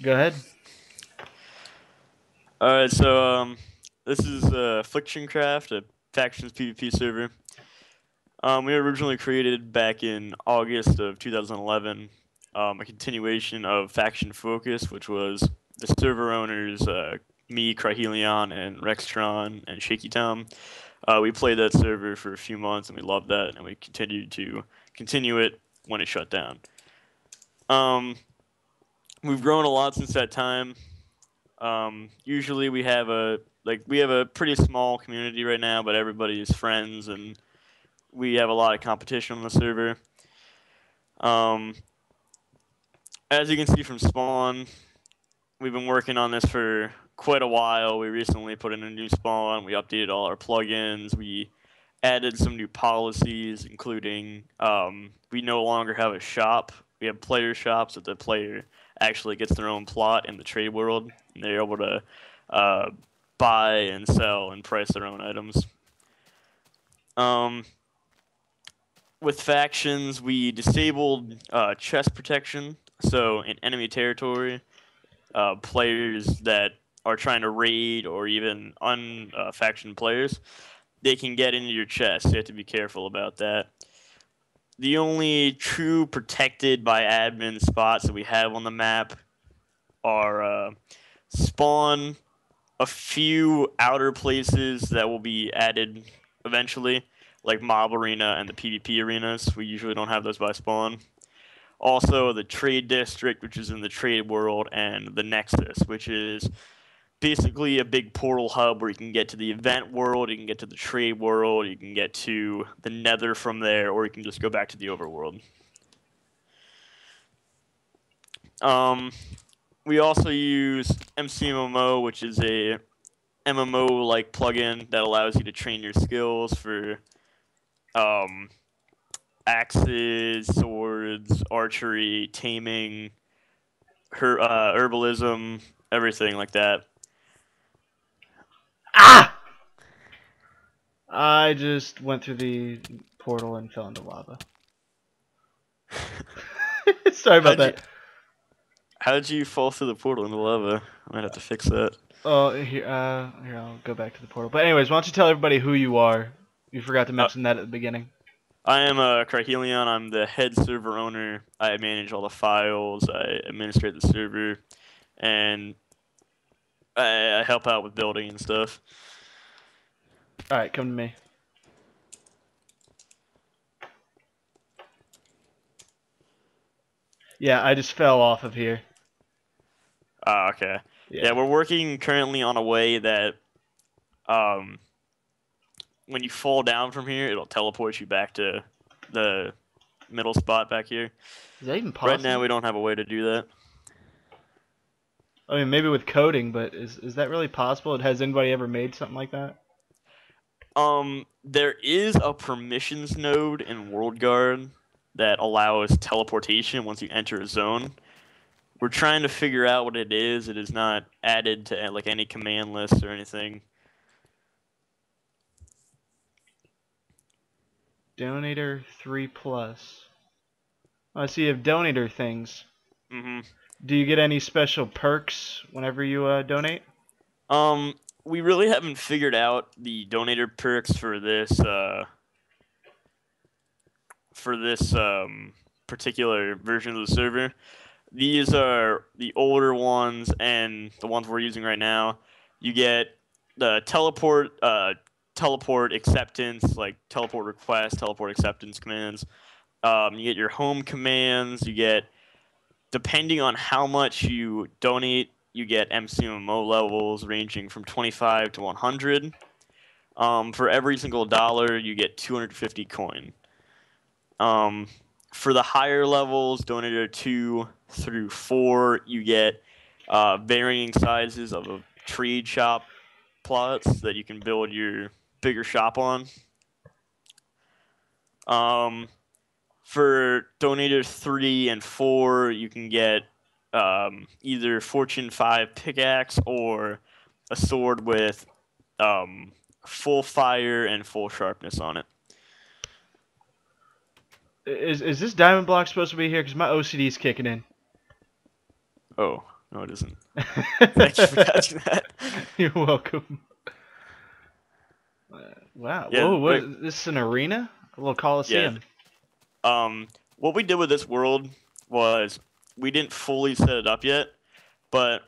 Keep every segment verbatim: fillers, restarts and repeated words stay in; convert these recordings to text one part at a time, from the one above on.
Go ahead. All right, so um, this is uh, Affliction Craft, a factions PvP server. Um, we were originally created back in August of two thousand eleven, um, a continuation of Faction Focus, which was the server owners, uh, me, Cryhelion, and Rextron, and Shaky Tom. Uh, we played that server for a few months, and we loved that, and we continued to continue it when it shut down. Um, we've grown a lot since that time. Um, usually we have a like we have a pretty small community right now, but everybody is friends, and we have a lot of competition on the server. Um, as you can see from spawn, we've been working on this for quite a while. We recently put in a new spawn. We updated all our plugins. We added some new policies, including um, we no longer have a shop. We have player shops that the player actually gets their own plot in the trade world, and they're able to uh, buy and sell and price their own items. Um, With factions, we disabled uh, chest protection. So in enemy territory, uh, players that are trying to raid or even un-faction uh, players, they can get into your chest. You have to be careful about that. The only true protected by admin spots that we have on the map are uh, spawn, a few outer places that will be added eventually, like Mob Arena and the PvP arenas. We usually don't have those by spawn. Also, the Trade District, which is in the trade world, and the Nexus, which is basically a big portal hub where you can get to the event world, you can get to the trade world, you can get to the nether from there, or you can just go back to the overworld. Um, we also use M C M M O, which is a M M O-like plugin that allows you to train your skills for Um, axes, swords, archery, taming, her, uh, herbalism, everything like that. Ah! I just went through the portal and fell into lava. Sorry about how'd that. You, how'd you fall through the portal into lava? I might have to fix that. Oh, here, uh, here, I'll go back to the portal. But anyways, why don't you tell everybody who you are? You forgot to mention uh, that at the beginning. I am uh, Cryhelion. I'm the head server owner. I manage all the files. I administrate the server. And I, I help out with building and stuff. Alright, come to me. Yeah, I just fell off of here. Oh, okay. Yeah, yeah we're working currently on a way that Um, when you fall down from here, it'll teleport you back to the middle spot back here. Is that even possible? Right now, we don't have a way to do that. I mean, maybe with coding, but is is that really possible? Has anybody ever made something like that? Um, there is a permissions node in WorldGuard that allows teleportation once you enter a zone. We're trying to figure out what it is. It is not added to like any command list or anything. Donator three plus. Oh, so you have donator things. Mm-hmm. Do you get any special perks whenever you uh, donate? Um, we really haven't figured out the donator perks for this uh, for this um, particular version of the server. These are the older ones and the ones we're using right now. You get the teleport. Uh, teleport acceptance, like teleport request, teleport acceptance commands. Um, you get your home commands. You get, depending on how much you donate, you get M C M M O levels ranging from twenty-five to one hundred. Um, for every single dollar, you get two hundred fifty coin. Um, for the higher levels, donator two through four, you get uh, varying sizes of a trade shop plots that you can build your bigger shop on. Um, for donator three and four, you can get um, either fortune five pickaxe or a sword with um, full fire and full sharpness on it. Is is this diamond block supposed to be here? Because my O C D's kicking in. Oh. No, it isn't. Thank you for catching that. You're welcome. Uh, wow. Yeah, Whoa, what, but, this is an arena? A little coliseum. Yeah. Um, what we did with this world was we didn't fully set it up yet, but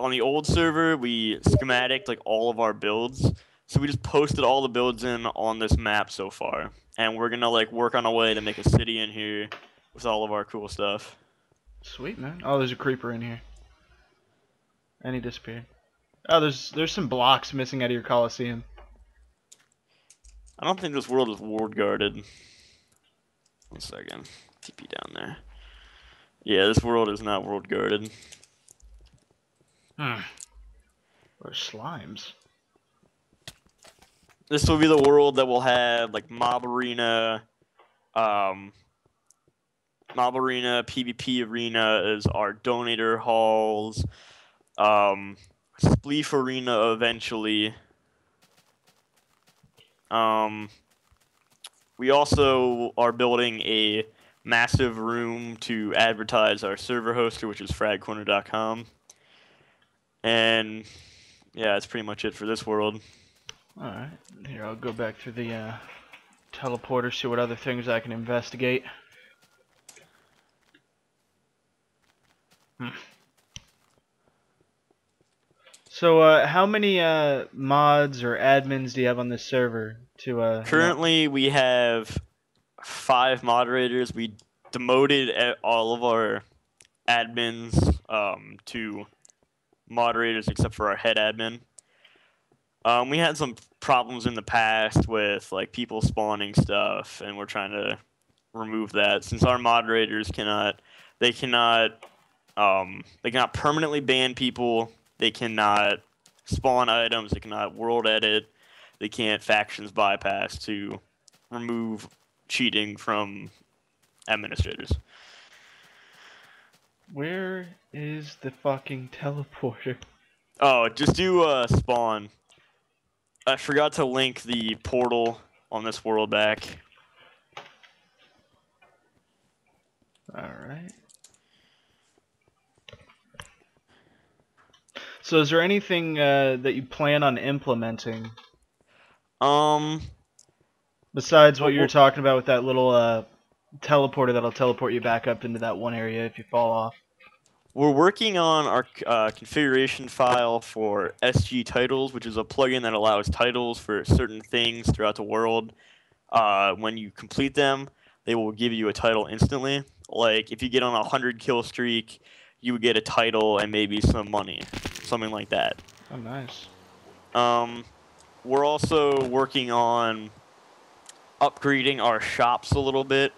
on the old server, we schematiced like all of our builds. So we just posted all the builds in on this map so far. And we're going to like work on a way to make a city in here with all of our cool stuff. Sweet, man. Oh, there's a creeper in here. And he disappeared. Oh, there's there's some blocks missing out of your Coliseum. I don't think this world is ward guarded. One second. T P down there. Yeah, this world is not world guarded. Hmm. Where's slimes? This will be the world that will have like Mob Arena, um, Mob Arena, PvP Arena is our donator halls. Um, Spleef Arena eventually. Um, we also are building a massive room to advertise our server hoster, which is Frag Corner dot com. And yeah, that's pretty much it for this world. All right, here I'll go back to the uh, teleporter, see what other things I can investigate. Hmm. So, uh, how many uh, mods or admins do you have on this server? To uh, Currently, we have five moderators. We demoted all of our admins um, to moderators, except for our head admin. Um, we had some problems in the past with like people spawning stuff, and we're trying to remove that. Since our moderators cannot, they cannot, um, they cannot permanently ban people. They cannot spawn items. They cannot world edit. They can't factions bypass to remove cheating from administrators. Where is the fucking teleporter? Oh, just do uh, spawn. I forgot to link the portal on this world back. All right. So is there anything uh, that you plan on implementing? Um, Besides what you were talking about with that little uh, teleporter that'll teleport you back up into that one area if you fall off? We're working on our uh, configuration file for S G Titles, which is a plugin that allows titles for certain things throughout the world. Uh, when you complete them, they will give you a title instantly. Like if you get on a one hundred kill streak, you would get a title and maybe some money. Something like that. Oh, nice. Um, we're also working on upgrading our shops a little bit.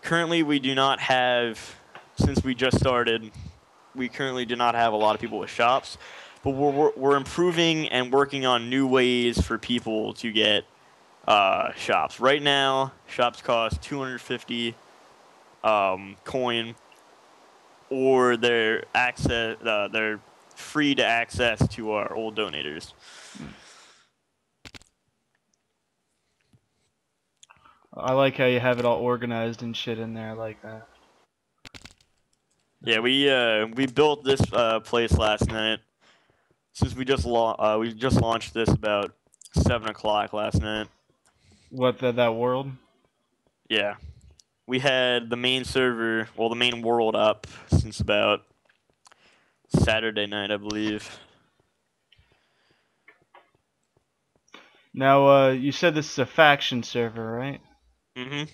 Currently, we do not have, since we just started, we currently do not have a lot of people with shops. But we're, we're improving and working on new ways for people to get uh, shops. Right now, shops cost two hundred fifty um, coin, or they're access, uh, they're free to access to our old donators. I like how you have it all organized and shit in there like that. Yeah, we uh, we built this uh, place last night. Since we just uh, we just launched this about seven o'clock last night. What the, that world? Yeah, we had the main server, well, the main world up since about Saturday night, I believe. Now, uh, you said this is a faction server, right? Mm-hmm.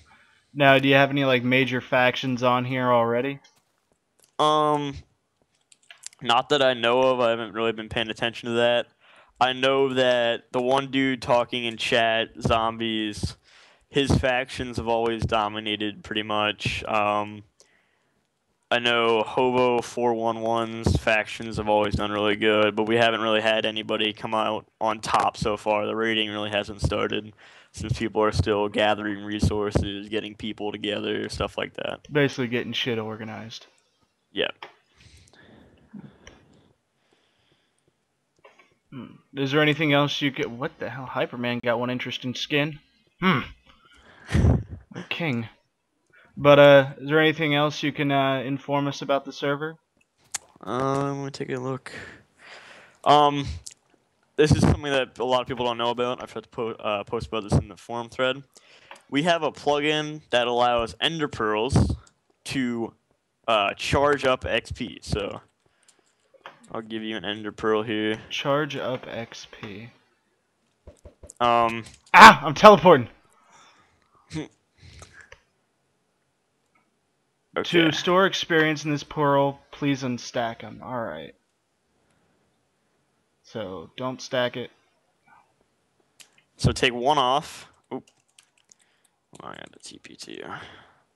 Now, do you have any, like, major factions on here already? Um, not that I know of. I haven't really been paying attention to that. I know that the one dude talking in chat, Zombies, his factions have always dominated pretty much. Um... I know Hobo four one one's factions have always done really good, but we haven't really had anybody come out on top so far. The rating really hasn't started since people are still gathering resources, getting people together, stuff like that. Basically getting shit organized. Yeah. Hmm. Is there anything else you could... What the hell? Hyperman got one interesting skin. Hmm. King. But uh, is there anything else you can uh, inform us about the server? Uh, I'm gonna take a look. Um, this is something that a lot of people don't know about. I've tried to po uh, post about this in the forum thread. We have a plugin that allows Ender Pearls to uh, charge up X P. So I'll give you an Ender Pearl here. Charge up X P. Um. Ah! I'm teleporting. Okay. To store experience in this pearl, please unstack them. Alright. So, don't stack it. So, take one off. Oop. Oh, I got a T P to you.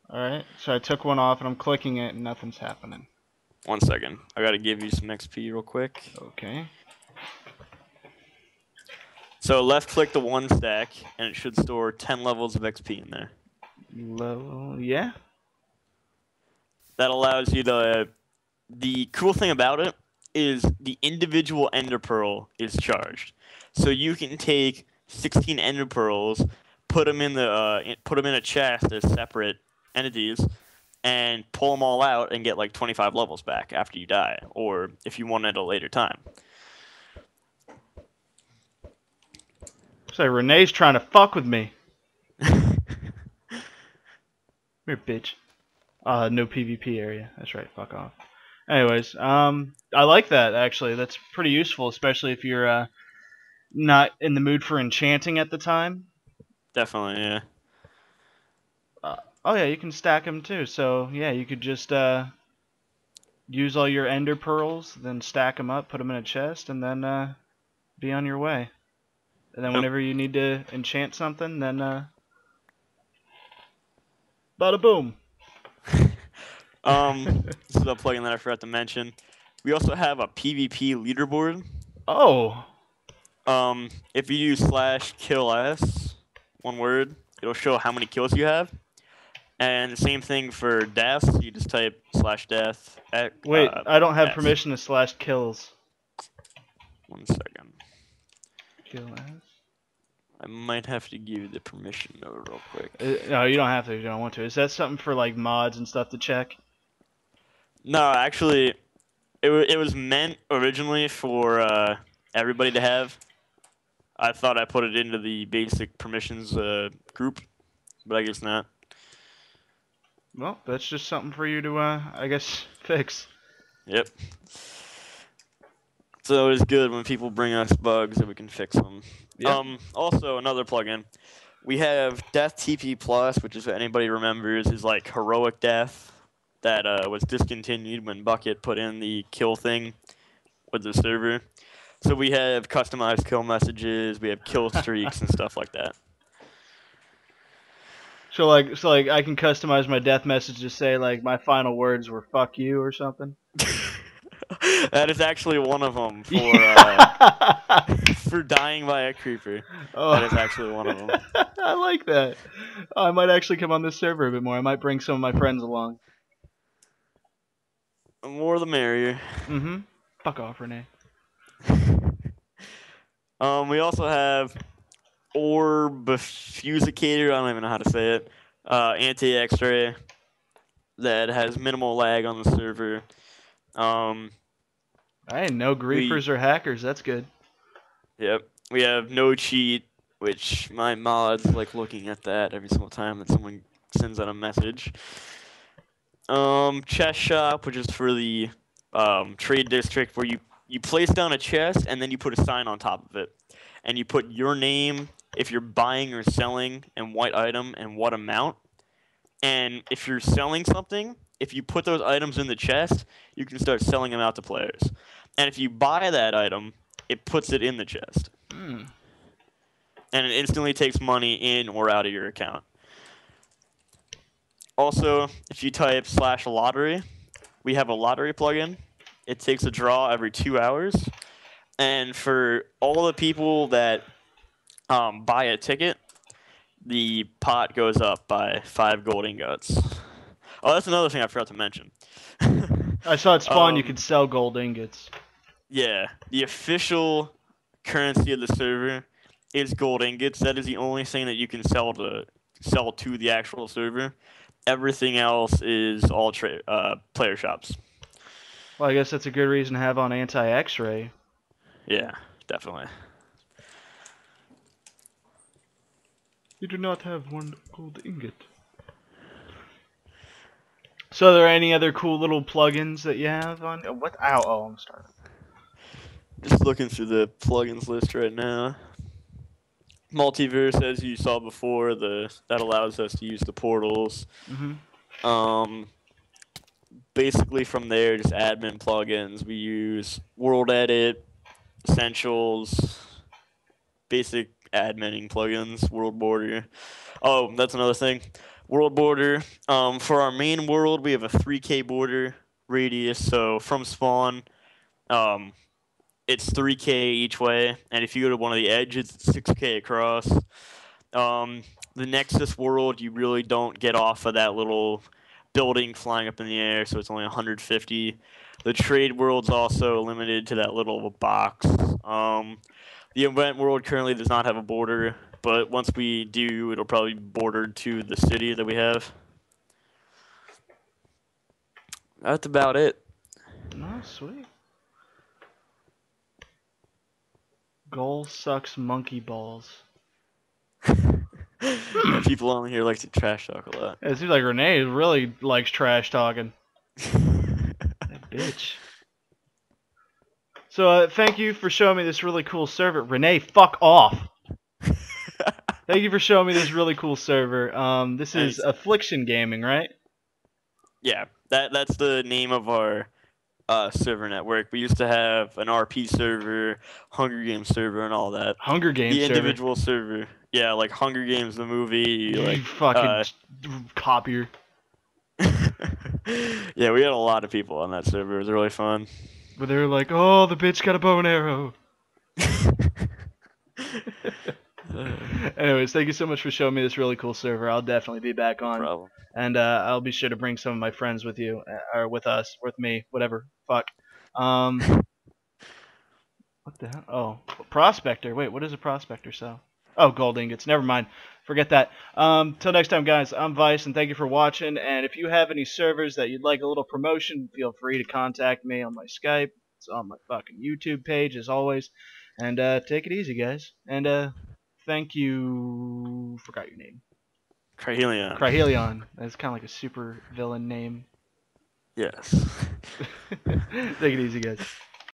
Alright, so I took one off and I'm clicking it and nothing's happening. One second. I gotta give you some X P real quick. Okay. So, left click the one stack and it should store ten levels of X P in there. Level, yeah. That allows you to. The cool thing about it is the individual Ender Pearl is charged, so you can take sixteen Ender Pearls, put them in the uh, put them in a chest as separate entities, and pull them all out and get like twenty-five levels back after you die, or if you want at a later time. So Renee's trying to fuck with me. You're a bitch. Uh, no PvP area. That's right. Fuck off. Anyways, um, I like that actually. That's pretty useful, especially if you're uh, not in the mood for enchanting at the time. Definitely, yeah. Uh, oh yeah, you can stack them too. So yeah, you could just uh, use all your Ender Pearls, then stack them up, put them in a chest, and then uh, be on your way. And then whenever you need to enchant something, then uh, bada boom. um, this is a plugin that I forgot to mention. We also have a PvP leaderboard. Oh. Um, if you use slash kill s, one word, it'll show how many kills you have. And the same thing for death. So you just type slash death. At, Wait, uh, I don't have S. permission to slash kills. One second. Kill s. I might have to give you the permission though, real quick. Uh, no, you don't have to. You don't want to. Is that something for like mods and stuff to check? No, actually, it w it was meant originally for uh, everybody to have. I thought I put it into the basic permissions uh, group, but I guess not. Well, that's just something for you to, uh, I guess, fix. Yep. It's always good when people bring us bugs and we can fix them. Yeah. Um, also, another plugin, we have Death T P plus, which is what anybody remembers is like heroic death that uh, was discontinued when Bucket put in the kill thing with the server. So we have customized kill messages, we have kill streaks and stuff like that. So like, so like, I can customize my death message to say like my final words were "fuck you" or something. That is actually one of them for uh, for dying by a creeper. Oh. That is actually one of them. I like that. Oh, I might actually come on this server a bit more. I might bring some of my friends along. The more the merrier. Mm-hmm. Fuck off, Renee. um, we also have Orb Fusicator. I don't even know how to say it. Uh, Anti-X-ray that has minimal lag on the server. Um, I ain't no griefers we, or hackers. That's good. Yep, we have no cheat, which my mods like looking at that every single time that someone sends out a message. Um, Chest Shop, which is for the um, Trade District, where you you place down a chest and then you put a sign on top of it, and you put your name if you're buying or selling and what item and what amount, and if you're selling something. If you put those items in the chest, you can start selling them out to players. And if you buy that item, it puts it in the chest. Mm. And it instantly takes money in or out of your account. Also, if you type slash lottery, we have a lottery plugin. It takes a draw every two hours. And for all the people that um, buy a ticket, the pot goes up by five gold ingots. Oh, that's another thing I forgot to mention. I saw at Spawn um, you could sell gold ingots. Yeah, the official currency of the server is gold ingots. That is the only thing that you can sell to sell to the actual server. Everything else is all tra uh, player shops. Well, I guess that's a good reason to have on anti-X-ray. Yeah, definitely. You do not have one gold ingot. So, are there any other cool little plugins that you have on? Oh, what? Ow! Oh, I'm starting. Just looking through the plugins list right now. Multiverse, as you saw before, the that allows us to use the portals. Mm-hmm. Um, basically, from there, just admin plugins. We use World Edit, Essentials, basic adminning plugins, World Border. Oh, that's another thing. World Border. Um, for our main world, we have a three K border radius. So from spawn, um, it's three K each way. And if you go to one of the edges, it's six K across. Um, the Nexus world, you really don't get off of that little building flying up in the air. So it's only one hundred fifty. The trade world's also limited to that little box. Um, the event world currently does not have a border. But once we do, it'll probably be bordered to the city that we have. That's about it. Oh, sweet. Goal sucks monkey balls. People on here like to trash talk a lot. It seems like Renee really likes trash talking. That bitch. So uh, thank you for showing me this really cool server. Renee, fuck off. Thank you for showing me this really cool server. Um, this is Affliction Gaming, right? Yeah, that that's the name of our uh, server network. We used to have an R P server, Hunger Games server, and all that. Hunger Games server? The individual server. server. Yeah, like Hunger Games, the movie. You like, fucking uh, copier. Yeah, we had a lot of people on that server. It was really fun. But they were like, oh, the bitch got a bow and arrow. Anyways, thank you so much for showing me this really cool server. I'll definitely be back on. No problem. And uh, I'll be sure to bring some of my friends with you, or with us, with me, whatever. Fuck. Um, what the hell? Oh, prospector. Wait, what is a prospector? So, oh, gold ingots. Never mind. Forget that. Um, till next time, guys. I'm Vice, and thank you for watching. And if you have any servers that you'd like a little promotion, feel free to contact me on my Skype. It's on my fucking YouTube page, as always. And uh, take it easy, guys. And uh. Thank you. Forgot your name. Cryhelion. Cryhelion. That's kind of like a super villain name. Yes. Take it easy, guys.